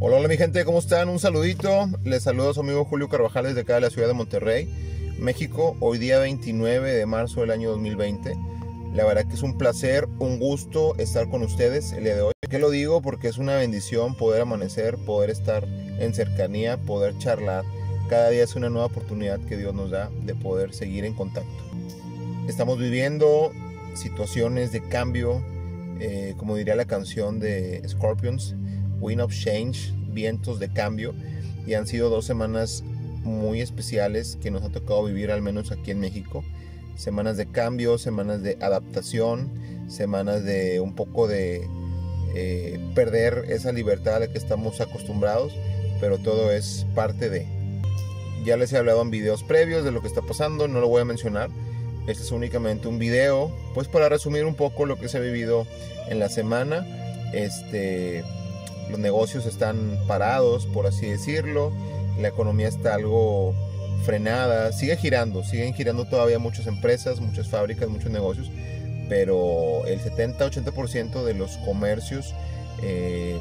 Hola, hola mi gente, ¿cómo están? Un saludito, les saludo a su amigo Julio Carvajal desde acá de la ciudad de Monterrey, México, hoy día 29 de marzo del año 2020. La verdad que es un placer, un gusto estar con ustedes el día de hoy. ¿Por qué lo digo? Porque es una bendición poder amanecer, poder estar en cercanía, poder charlar. Cada día es una nueva oportunidad que Dios nos da de poder seguir en contacto. Estamos viviendo situaciones de cambio, como diría la canción de Scorpions, Wind of Change, vientos de cambio, y han sido 2 semanas muy especiales que nos ha tocado vivir, al menos aquí en México. Semanas de cambio, semanas de adaptación, semanas de un poco de perder esa libertad a la que estamos acostumbrados, pero todo es parte de. Ya les he hablado en videos previos de lo que está pasando, no lo voy a mencionar. Este es únicamente un video, pues para resumir un poco lo que se ha vivido en la semana. Los negocios están parados, por así decirlo. La economía está algo frenada. Sigue girando, siguen girando todavía muchas empresas, muchas fábricas, muchos negocios. Pero el 70-80% de los comercios, pues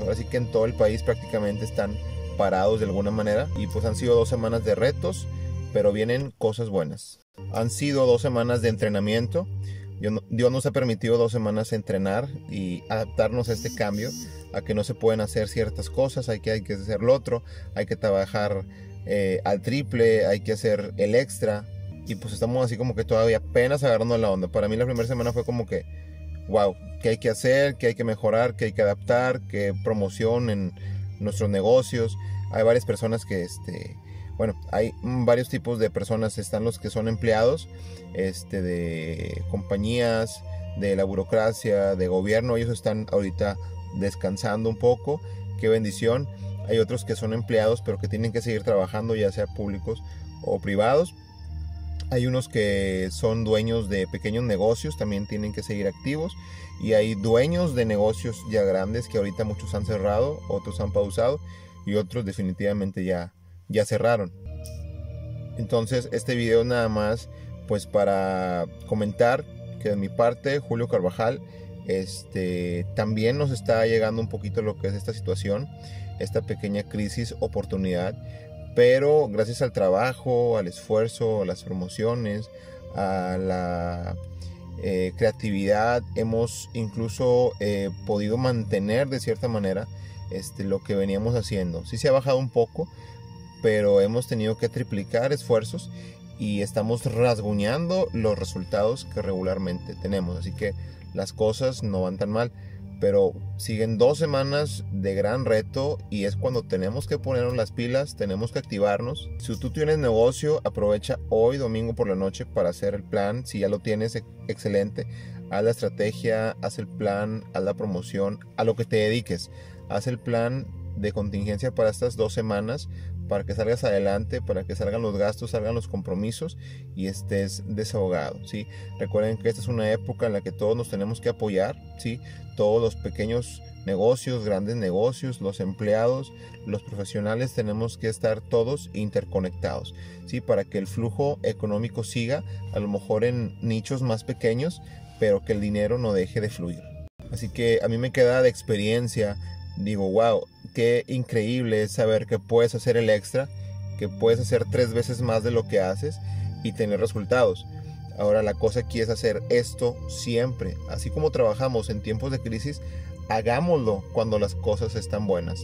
ahora sí que en todo el país prácticamente están parados de alguna manera. Y pues han sido 2 semanas de retos, pero vienen cosas buenas. Han sido 2 semanas de entrenamiento. Dios nos ha permitido 2 semanas entrenar y adaptarnos a este cambio, a que no se pueden hacer ciertas cosas, hay que hacer lo otro, hay que trabajar al triple, hay que hacer el extra, y pues estamos así como que todavía apenas agarrando la onda. Para mí la primera semana fue como que, wow, ¿qué hay que hacer? ¿Qué hay que mejorar? ¿Qué hay que adaptar? ¿Qué promoción en nuestros negocios? Hay varias personas que, bueno, hay varios tipos de personas. Están los que son empleados de compañías, de la burocracia, de gobierno. Ellos están ahorita descansando un poco, qué bendición. Hay otros que son empleados pero que tienen que seguir trabajando, ya sea públicos o privados. Hay unos que son dueños de pequeños negocios, también tienen que seguir activos. Y hay dueños de negocios ya grandes que ahorita muchos han cerrado, otros han pausado y otros definitivamente ya cerraron. Entonces este video es nada más pues para comentar que de mi parte, Julio Carvajal, también nos está llegando un poquito lo que es esta situación, esta pequeña crisis, oportunidad, pero gracias al trabajo, al esfuerzo, a las promociones, a la creatividad, hemos incluso podido mantener de cierta manera lo que veníamos haciendo. Sí se ha bajado un poco, pero hemos tenido que triplicar esfuerzos y estamos rasguñando los resultados que regularmente tenemos, así que las cosas no van tan mal, pero siguen 2 semanas de gran reto y es cuando tenemos que ponernos las pilas, tenemos que activarnos. Si tú tienes negocio, aprovecha hoy domingo por la noche para hacer el plan. Si ya lo tienes, excelente, haz la estrategia, haz el plan, haz la promoción, a lo que te dediques, haz el plan de contingencia para estas 2 semanas, para que salgas adelante, para que salgan los gastos, salgan los compromisos y estés desahogado, ¿sí? Recuerden que esta es una época en la que todos nos tenemos que apoyar, ¿sí? Todos los pequeños negocios, grandes negocios, los empleados, los profesionales, tenemos que estar todos interconectados, ¿sí? Para que el flujo económico siga, a lo mejor en nichos más pequeños, pero que el dinero no deje de fluir. Así que a mí me queda de experiencia, digo, wow, qué increíble es saber que puedes hacer el extra, que puedes hacer 3 veces más de lo que haces y tener resultados. Ahora la cosa aquí es hacer esto siempre. Así como trabajamos en tiempos de crisis, hagámoslo cuando las cosas están buenas.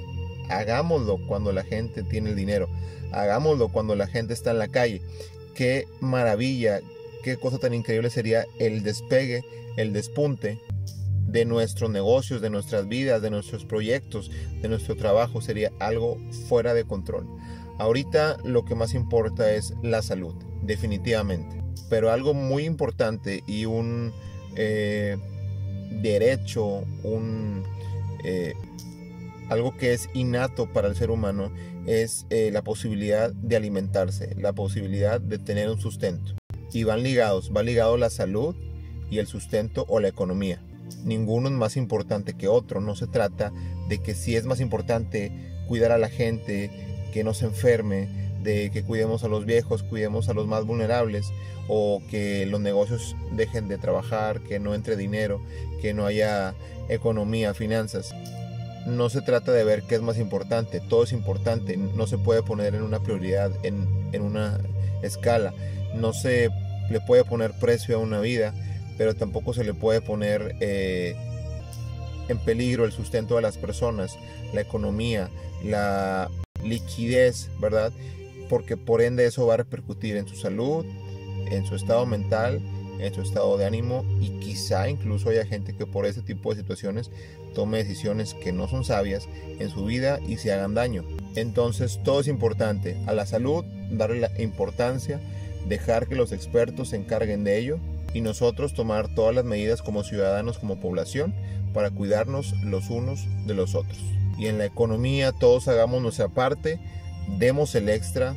Hagámoslo cuando la gente tiene el dinero. Hagámoslo cuando la gente está en la calle. Qué maravilla, qué cosa tan increíble sería el despegue, el despunte de nuestros negocios, de nuestras vidas, de nuestros proyectos, de nuestro trabajo. Sería algo fuera de control. Ahorita lo que más importa es la salud, definitivamente. Pero algo muy importante y un derecho, algo que es innato para el ser humano, es la posibilidad de alimentarse, la posibilidad de tener un sustento. Y van ligados, va ligado la salud y el sustento o la economía. Ninguno es más importante que otro. No se trata de que si es más importante cuidar a la gente, que no se enferme, de que cuidemos a los viejos, cuidemos a los más vulnerables, o que los negocios dejen de trabajar, que no entre dinero, que no haya economía, finanzas. no se trata de ver qué es más importante, todo es importante, no se puede poner en una prioridad, en una escala, no se le puede poner precio a una vida, pero tampoco se le puede poner en peligro el sustento de las personas, la economía, la liquidez, ¿verdad? Porque por ende eso va a repercutir en su salud, en su estado mental, en su estado de ánimo, y quizá incluso haya gente que por ese tipo de situaciones tome decisiones que no son sabias en su vida y se hagan daño. Entonces todo es importante. A la salud darle la importancia, dejar que los expertos se encarguen de ello y nosotros tomar todas las medidas como ciudadanos, como población, para cuidarnos los unos de los otros. Y en la economía todos hagamos nuestra parte, demos el extra,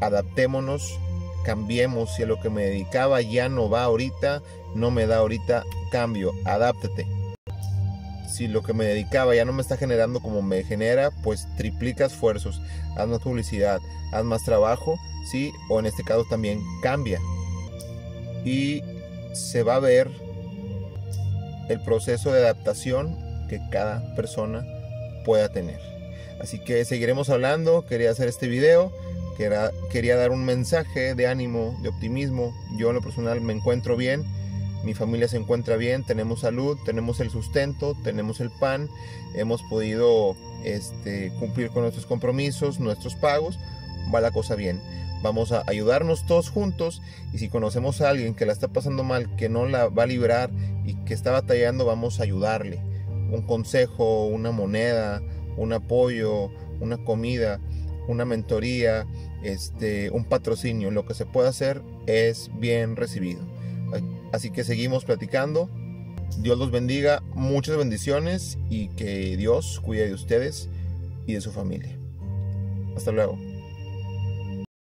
adaptémonos, cambiemos. Si a lo que me dedicaba ya no va ahorita, no me da ahorita, cambio, adáptate. Si lo que me dedicaba ya no me está generando como me genera, pues triplica esfuerzos, haz más publicidad, haz más trabajo, sí, o en este caso también cambia. Y se va a ver el proceso de adaptación que cada persona pueda tener. Así que seguiremos hablando, quería hacer este video, quería dar un mensaje de ánimo, de optimismo. Yo en lo personal me encuentro bien, mi familia se encuentra bien, tenemos salud, tenemos el sustento, tenemos el pan, hemos podido cumplir con nuestros compromisos, nuestros pagos, va la cosa bien. Vamos a ayudarnos todos juntos, y si conocemos a alguien que la está pasando mal, que no la va a librar y que está batallando, vamos a ayudarle. Un consejo, una moneda, un apoyo, una comida, una mentoría, un patrocinio, lo que se pueda hacer es bien recibido. Así que seguimos platicando. Dios los bendiga, muchas bendiciones, y que Dios cuide de ustedes y de su familia. Hasta luego.